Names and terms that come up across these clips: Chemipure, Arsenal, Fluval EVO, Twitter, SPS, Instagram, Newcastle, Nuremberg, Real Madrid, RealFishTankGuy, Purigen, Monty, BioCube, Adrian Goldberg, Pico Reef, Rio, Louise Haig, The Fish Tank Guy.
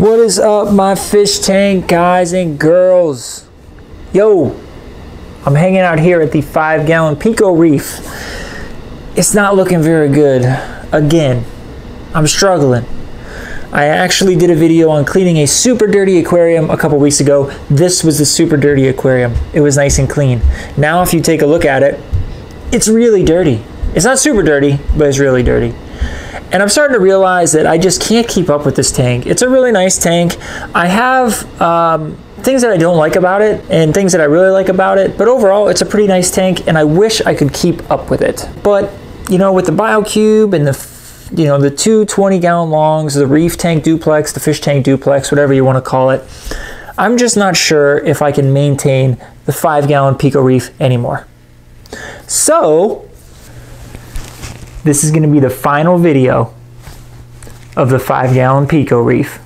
What is up, my fish tank guys and girls? Yo, I'm hanging out here at the 5-gallon Pico Reef. It's not looking very good. Again, I'm struggling. I actually did a video on cleaning a super dirty aquarium a couple weeks ago. This was the super dirty aquarium. It was nice and clean. Now if you take a look at it, it's really dirty. It's not super dirty, but it's really dirty. And I'm starting to realize that I just can't keep up with this tank. It's a really nice tank. I have things that I don't like about it and things that I really like about it, but overall it's a pretty nice tank and I wish I could keep up with it. But you know, with the BioCube and the, you know, the two 20-gallon longs, the reef tank duplex, the fish tank duplex, whatever you want to call it, I'm just not sure if I can maintain the 5-gallon Pico Reef anymore. So this is going to be the final video of the 5-gallon Pico Reef.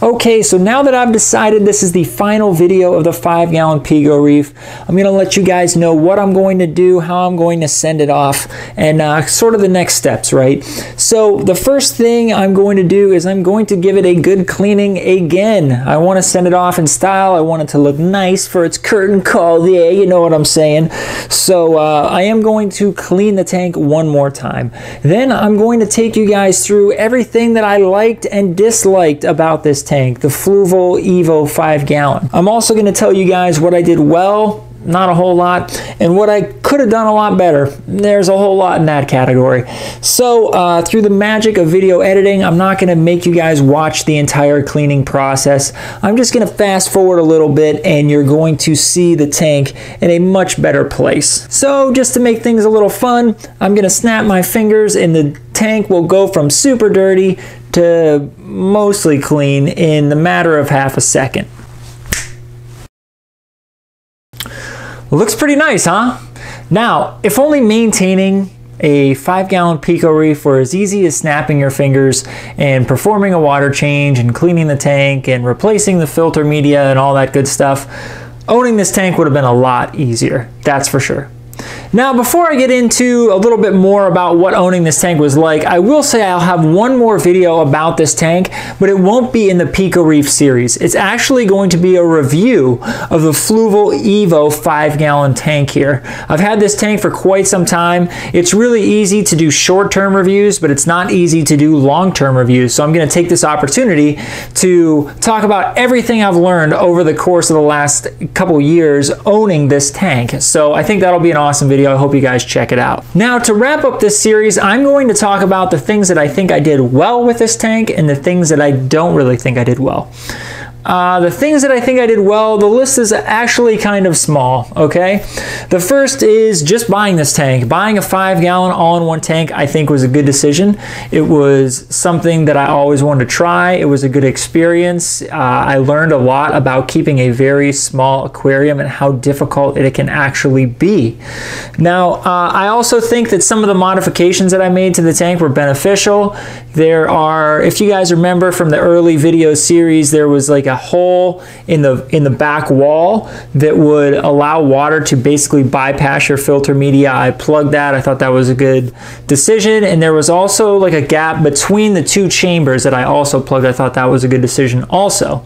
Okay, so now that I've decided this is the final video of the 5-gallon Pico Reef, I'm going to let you guys know what I'm going to do, how I'm going to send it off, and sort of the next steps, right? So the first thing I'm going to do is I'm going to give it a good cleaning again. I want to send it off in style. I want it to look nice for its curtain call. Yeah, you know what I'm saying. So I am going to clean the tank one more time. Then I'm going to take you guys through everything that I liked and disliked about this tank. The Fluval EVO 5-gallon. I'm also going to tell you guys what I did well, not a whole lot, and what I could have done a lot better. There's a whole lot in that category. So through the magic of video editing, I'm not going to make you guys watch the entire cleaning process. I'm just going to fast forward a little bit and you're going to see the tank in a much better place. So just to make things a little fun, I'm going to snap my fingers and the tank will go from super dirty to mostly clean in the matter of half a second. Looks pretty nice, huh? Now, if only maintaining a 5-gallon Pico Reef were as easy as snapping your fingers and performing a water change and cleaning the tank and replacing the filter media and all that good stuff, owning this tank would have been a lot easier, that's for sure. Now, before I get into a little bit more about what owning this tank was like, I will say I'll have one more video about this tank, but it won't be in the Pico Reef series. It's actually going to be a review of the Fluval EVO 5-gallon tank here. I've had this tank for quite some time. It's really easy to do short-term reviews, but it's not easy to do long-term reviews. So I'm going to take this opportunity to talk about everything I've learned over the course of the last couple years owning this tank. So I think that'll be an awesome video. I hope you guys check it out. Now, to wrap up this series, I'm going to talk about the things that I think I did well with this tank and the things that I don't really think I did well. The things that I think I did well, the list is actually kind of small, okay? The first is just buying this tank. Buying a 5-gallon all-in-one tank I think was a good decision. It was something that I always wanted to try. It was a good experience. I learned a lot about keeping a very small aquarium and how difficult it can actually be. Now, I also think that some of the modifications that I made to the tank were beneficial. There are, if you guys remember from the early video series, there was like a hole in the back wall that would allow water to basically bypass your filter media. I plugged that. I thought that was a good decision. And there was also like a gap between the two chambers that I also plugged. I thought that was a good decision also.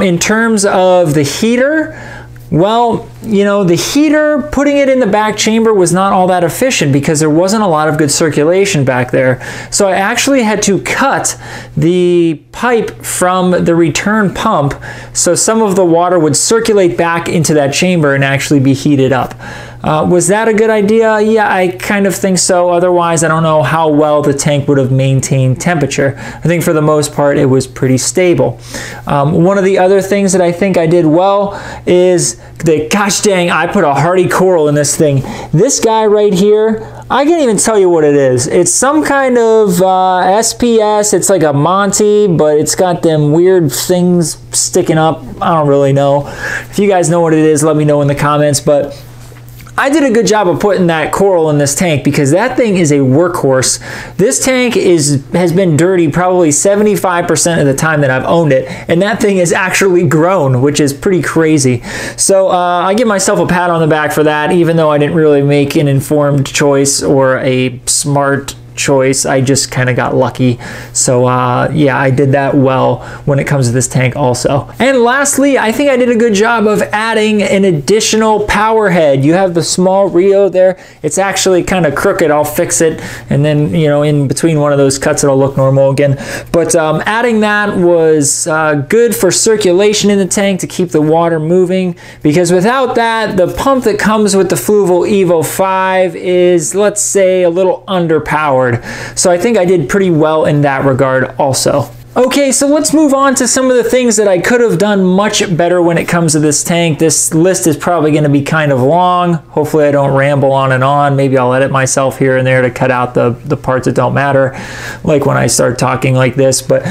In terms of the heater, well, you know, the heater, putting it in the back chamber was not all that efficient because there wasn't a lot of good circulation back there. So I actually had to cut the pipe from the return pump so some of the water would circulate back into that chamber and actually be heated up. Was that a good idea? Yeah, I kind of think so. Otherwise, I don't know how well the tank would have maintained temperature. I think for the most part, it was pretty stable. One of the other things that I think I did well is that, gosh dang, I put a hardy coral in this thing. This guy right here, I can't even tell you what it is. It's some kind of SPS. It's like a Monty, but it's got them weird things sticking up. I don't really know. If you guys know what it is, let me know in the comments. But I did a good job of putting that coral in this tank because that thing is a workhorse. This tank has been dirty probably 75% of the time that I've owned it, and that thing has actually grown, which is pretty crazy. So I give myself a pat on the back for that, even though I didn't really make an informed choice or a smart choice. I just kind of got lucky. So yeah, I did that well when it comes to this tank also. And lastly, I think I did a good job of adding an additional power head. You have the small Rio there. It's actually kind of crooked. I'll fix it. And then, you know, in between one of those cuts, it'll look normal again. But adding that was good for circulation in the tank to keep the water moving, because without that, the pump that comes with the Fluval EVO 5 is, let's say, a little underpowered. So I think I did pretty well in that regard also. Okay, so let's move on to some of the things that I could have done much better when it comes to this tank. This list is probably going to be kind of long. Hopefully I don't ramble on and on. Maybe I'll edit myself here and there to cut out the parts that don't matter, like when I start talking like this. But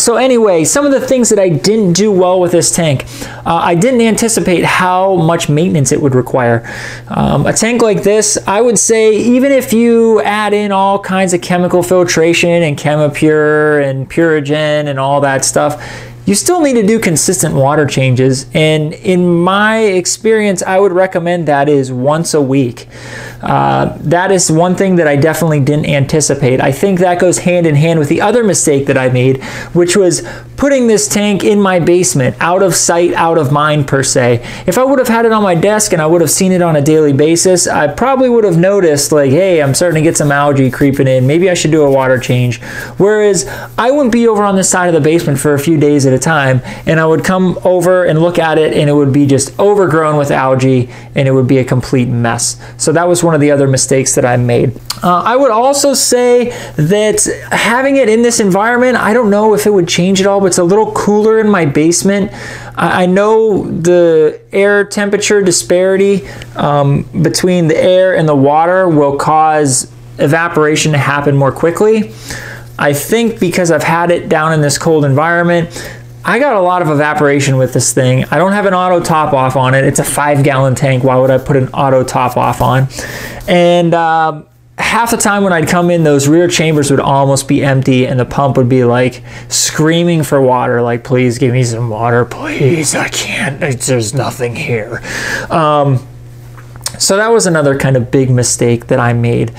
so anyway, some of the things that I didn't do well with this tank. I didn't anticipate how much maintenance it would require. A tank like this, I would say, even if you add in all kinds of chemical filtration and Chemipure and Purigen and all that stuff, you still need to do consistent water changes. And in my experience, I would recommend that is once a week. That is one thing that I definitely didn't anticipate. I think that goes hand in hand with the other mistake that I made, which was putting this tank in my basement, out of sight, out of mind per se. If I would have had it on my desk and I would have seen it on a daily basis, I probably would have noticed, like, hey, I'm starting to get some algae creeping in. Maybe I should do a water change. Whereas I wouldn't be over on this side of the basement for a few days at a time, and I would come over and look at it and it would be just overgrown with algae and it would be a complete mess. So that was one of the other mistakes that I made. I would also say that having it in this environment, I don't know if it would change at all, but it's a little cooler in my basement. I know the air temperature disparity between the air and the water will cause evaporation to happen more quickly. I think because I've had it down in this cold environment, I got a lot of evaporation with this thing. I don't have an auto top off on it. It's a 5-gallon tank. Why would I put an auto top off on? And half the time when I'd come in, those rear chambers would almost be empty and the pump would be like screaming for water, like, please give me some water, please, I can't, there's nothing here. So that was another kind of big mistake that I made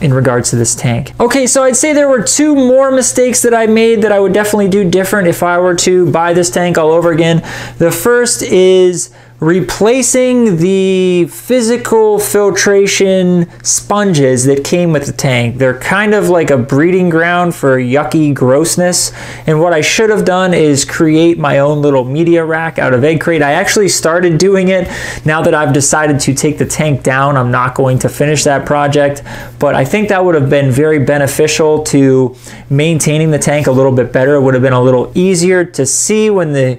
in regards to this tank. Okay, so I'd say there were two more mistakes that I made that I would definitely do different if I were to buy this tank all over again. The first is replacing the physical filtration sponges that came with the tank. They're kind of like a breeding ground for yucky grossness. And what I should have done is create my own little media rack out of egg crate. I actually started doing it. Now that I've decided to take the tank down, I'm not going to finish that project. But I think that would have been very beneficial to maintaining the tank a little bit better. It would have been a little easier to see when the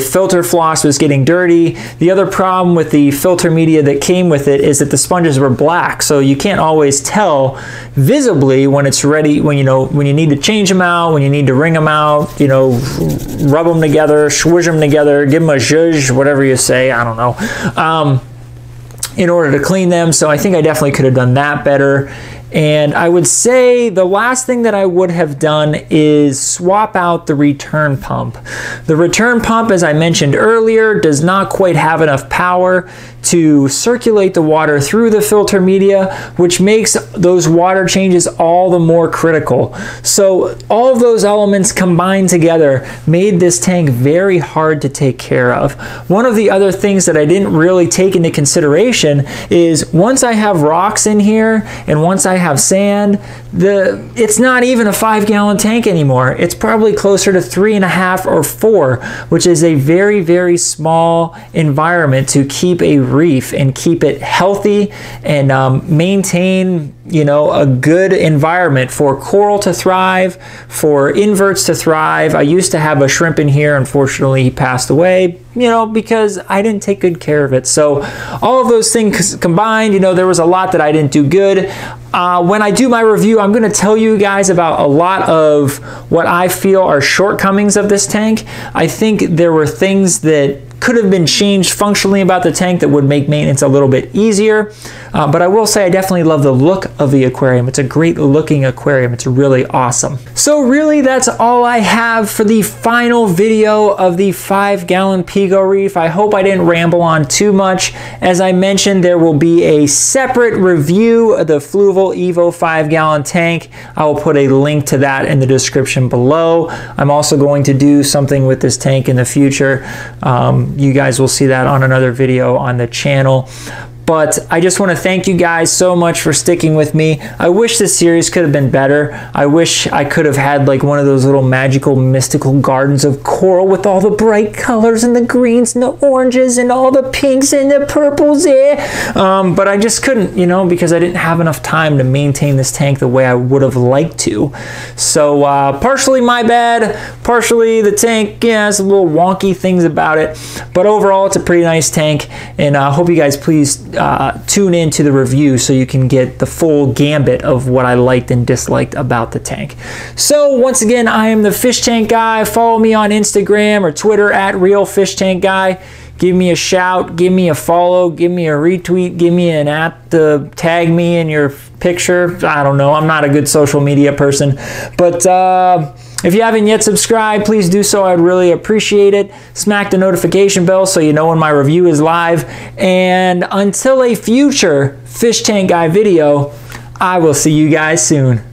filter floss was getting dirty. The other problem with the filter media that came with it is that the sponges were black, so you can't always tell visibly when it's ready, when you need to change them out, when you need to wring them out, rub them together, swish them together, give them a zhuzh, whatever you say, I don't know, in order to clean them. So I think I definitely could have done that better. And I would say the last thing that I would have done is swap out the return pump. The return pump, as I mentioned earlier, does not quite have enough power to circulate the water through the filter media, which makes those water changes all the more critical. So all of those elements combined together made this tank very hard to take care of. One of the other things that I didn't really take into consideration is once I have rocks in here and once I have sand, it's not even a 5-gallon tank anymore. It's probably closer to 3.5 or 4, which is a very, very small environment to keep a reef and keep it healthy and maintain a good environment for coral to thrive, for inverts to thrive. I used to have a shrimp in here. Unfortunately, he passed away, because I didn't take good care of it. So all of those things combined, there was a lot that I didn't do good. When I do my review, I'm going to tell you guys about a lot of what I feel are shortcomings of this tank. I think there were things that could have been changed functionally about the tank that would make maintenance a little bit easier. But I will say I definitely love the look of the aquarium. It's a great looking aquarium. It's really awesome. So really that's all I have for the final video of the 5-gallon Pico Reef. I hope I didn't ramble on too much. As I mentioned, there will be a separate review of the Fluval EVO 5-gallon tank. I will put a link to that in the description below. I'm also going to do something with this tank in the future. You guys will see that on another video on the channel. But I just want to thank you guys so much for sticking with me. I wish this series could have been better. I wish I could have had like one of those little magical, mystical gardens of coral with all the bright colors and the greens and the oranges and all the pinks and the purples. But I just couldn't, you know, because I didn't have enough time to maintain this tank the way I would have liked to. So partially my bad, partially the tank, yeah, has little wonky things about it. But overall, it's a pretty nice tank, and I hope you guys please tune into the review so you can get the full gambit of what I liked and disliked about the tank. So once again, I am the Fish Tank Guy. Follow me on Instagram or Twitter at Real Fish Tank Guy. Give me a shout, give me a follow, give me a retweet, give me an at to tag me in your picture. I don't know, I'm not a good social media person, but if you haven't yet subscribed, please do so. I'd really appreciate it. Smack the notification bell so you know when my review is live. And until a future Fish Tank Guy video, I will see you guys soon.